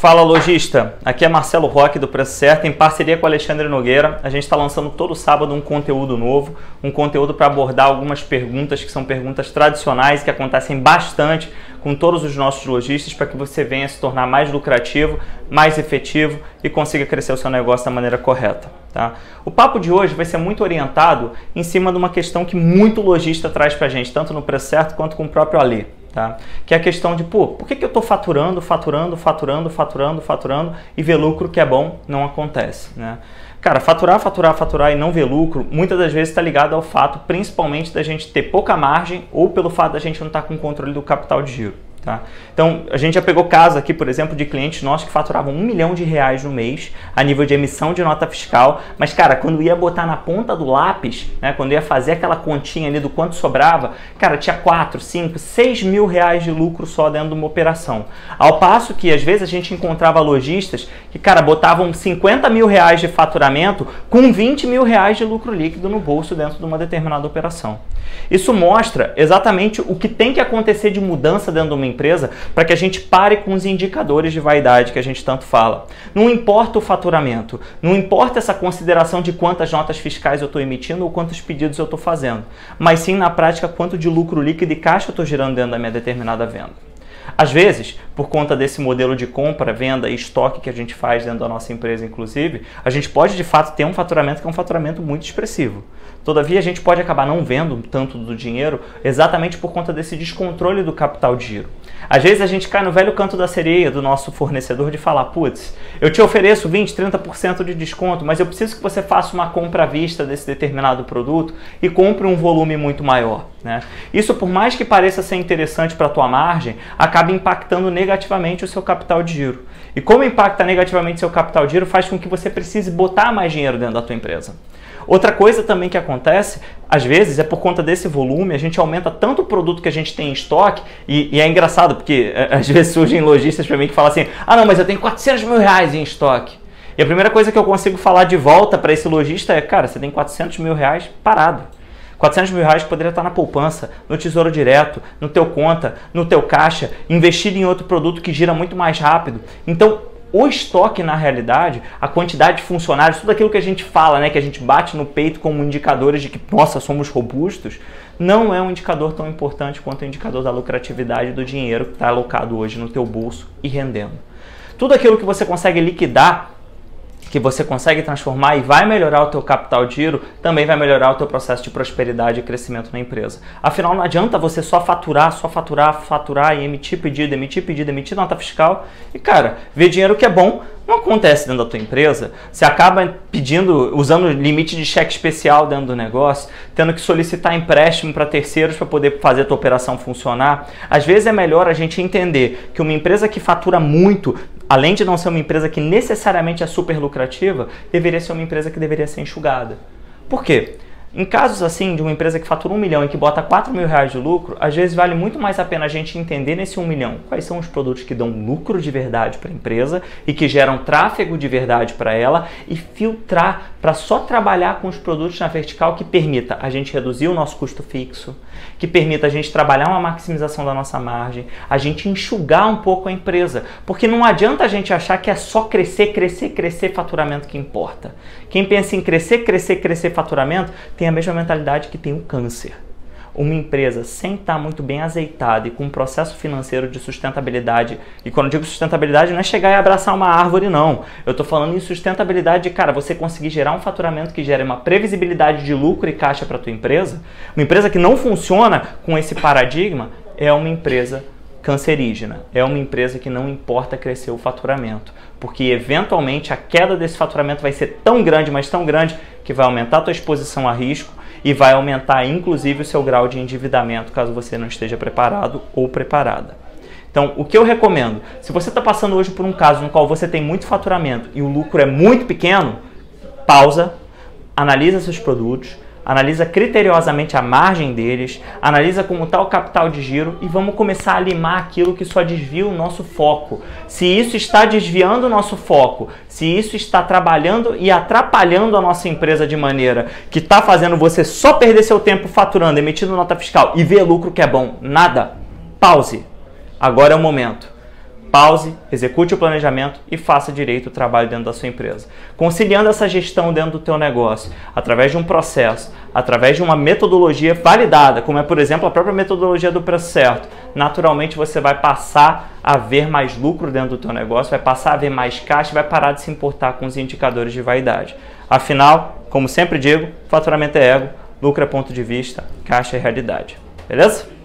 Fala lojista, aqui é Marcelo Roque do Preço Certo, em parceria com Alexandre Nogueira. A gente está lançando todo sábado um conteúdo novo, um conteúdo para abordar algumas perguntas que são perguntas tradicionais que acontecem bastante com todos os nossos lojistas, para que você venha se tornar mais lucrativo, mais efetivo e consiga crescer o seu negócio da maneira correta. Tá? O papo de hoje vai ser muito orientado em cima de uma questão que muito lojista traz para a gente, tanto no Preço Certo quanto com o próprio Ali. Tá? Que é a questão de, pô, por que eu estou faturando e ver lucro que é bom não acontece, né? Cara, faturar e não ver lucro, muitas das vezes está ligado ao fato, principalmente, da gente ter pouca margem ou pelo fato da gente não estar com controle do capital de giro, tá? Então, a gente já pegou casos aqui, por exemplo, de clientes nossos que faturavam R$1 milhão no mês a nível de emissão de nota fiscal, mas, cara, quando ia botar na ponta do lápis, né, quando ia fazer aquela continha ali do quanto sobrava, cara, tinha 4, 5, 6 mil reais de lucro só dentro de uma operação. Ao passo que, às vezes, a gente encontrava lojistas que, cara, botavam 50 mil reais de faturamento com 20 mil reais de lucro líquido no bolso dentro de uma determinada operação. Isso mostra exatamente o que tem que acontecer de mudança dentro de uma empresa para que a gente pare com os indicadores de vaidade que a gente tanto fala. Não importa o faturamento, não importa essa consideração de quantas notas fiscais eu estou emitindo ou quantos pedidos eu estou fazendo, mas sim, na prática, quanto de lucro líquido e caixa eu estou gerando dentro da minha determinada venda. Às vezes, por conta desse modelo de compra, venda e estoque que a gente faz dentro da nossa empresa, inclusive, a gente pode, de fato, ter um faturamento que é um faturamento muito expressivo. Todavia, a gente pode acabar não vendo tanto do dinheiro exatamente por conta desse descontrole do capital de giro. Às vezes, a gente cai no velho canto da sereia do nosso fornecedor de falar, putz, eu te ofereço 20, 30% de desconto, mas eu preciso que você faça uma compra à vista desse determinado produto e compre um volume muito maior, né? Isso, por mais que pareça ser interessante para a tua margem, acaba impactando negativamente o seu capital de giro. E como impacta negativamente o seu capital de giro, faz com que você precise botar mais dinheiro dentro da tua empresa. Outra coisa também que acontece, às vezes, é por conta desse volume, a gente aumenta tanto o produto que a gente tem em estoque, e é engraçado porque às vezes surgem lojistas para mim que falam assim, ah não, mas eu tenho 400 mil reais em estoque. E a primeira coisa que eu consigo falar de volta para esse lojista é, cara, você tem 400 mil reais parado. 400 mil reais poderia estar na poupança, no tesouro direto, no teu conta, no teu caixa, investido em outro produto que gira muito mais rápido. Então, o estoque, na realidade, a quantidade de funcionários, tudo aquilo que a gente fala, né, que a gente bate no peito como indicadores de que, nossa, somos robustos, não é um indicador tão importante quanto o indicador da lucratividade do dinheiro que está alocado hoje no teu bolso e rendendo. Tudo aquilo que você consegue liquidar, que você consegue transformar e vai melhorar o teu capital de giro, também vai melhorar o teu processo de prosperidade e crescimento na empresa. Afinal, não adianta você só faturar e emitir nota fiscal e, cara, ver dinheiro que é bom não acontece dentro da tua empresa. Você acaba usando limite de cheque especial dentro do negócio, tendo que solicitar empréstimo para terceiros para poder fazer a tua operação funcionar. Às vezes é melhor a gente entender que uma empresa que fatura muito, além de não ser uma empresa que necessariamente é super lucrativa, deveria ser uma empresa que deveria ser enxugada. Por quê? Em casos assim, de uma empresa que fatura 1 milhão e que bota 4 mil reais de lucro, às vezes vale muito mais a pena a gente entender nesse 1 milhão quais são os produtos que dão lucro de verdade para a empresa e que geram tráfego de verdade para ela e filtrar para só trabalhar com os produtos na vertical que permita a gente reduzir o nosso custo fixo, que permita a gente trabalhar uma maximização da nossa margem, a gente enxugar um pouco a empresa, porque não adianta a gente achar que é só crescer faturamento que importa. Quem pensa em crescer faturamento tem a mesma mentalidade que tem o câncer. Uma empresa sem estar muito bem azeitada e com um processo financeiro de sustentabilidade, e quando eu digo sustentabilidade não é chegar e abraçar uma árvore, não. Eu estou falando em sustentabilidade de, cara, você conseguir gerar um faturamento que gere uma previsibilidade de lucro e caixa para a tua empresa. Uma empresa que não funciona com esse paradigma é uma empresa cancerígena, é uma empresa que não importa crescer o faturamento, porque eventualmente a queda desse faturamento vai ser tão grande, mas tão grande, que vai aumentar a tua exposição a risco e vai aumentar inclusive o seu grau de endividamento caso você não esteja preparado ou preparada. Então, o que eu recomendo, se você está passando hoje por um caso no qual você tem muito faturamento e o lucro é muito pequeno, pausa, analisa seus produtos, analisa criteriosamente a margem deles, analisa como está o capital de giro e vamos começar a limar aquilo que só desvia o nosso foco. Se isso está desviando o nosso foco, se isso está trabalhando e atrapalhando a nossa empresa de maneira que está fazendo você só perder seu tempo faturando, emitindo nota fiscal e ver lucro que é bom, nada, pause. Agora é o momento. pause, execute o planejamento e faça direito o trabalho dentro da sua empresa. Conciliando essa gestão dentro do teu negócio, através de um processo, através de uma metodologia validada, como é, por exemplo, a própria metodologia do Preço Certo, naturalmente você vai passar a ver mais lucro dentro do teu negócio, vai passar a ver mais caixa e vai parar de se importar com os indicadores de vaidade. Afinal, como sempre digo, faturamento é ego, lucro é ponto de vista, caixa é realidade. Beleza?